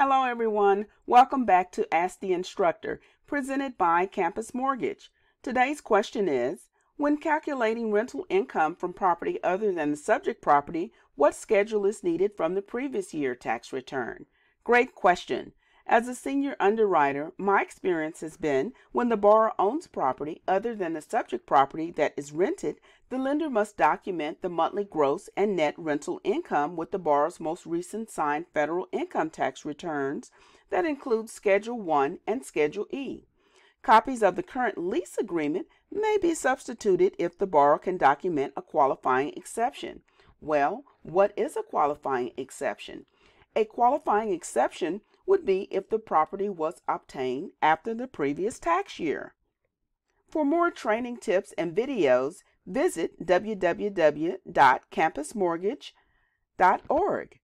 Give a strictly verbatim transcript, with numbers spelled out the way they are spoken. Hello everyone, welcome back to Ask the Instructor, presented by Campus Mortgage. Today's question is, when calculating rental income from property other than the subject property, what schedule is needed from the previous year tax return? Great question. As a senior underwriter, my experience has been when the borrower owns property other than the subject property that is rented, the lender must document the monthly gross and net rental income with the borrower's most recent signed federal income tax returns that include Schedule one and Schedule E. Copies of the current lease agreement may be substituted if the borrower can document a qualifying exception. Well, what is a qualifying exception? A qualifying exception would be if the property was obtained after the previous tax year. For more training tips and videos, visit w w w dot campus mortgage dot org.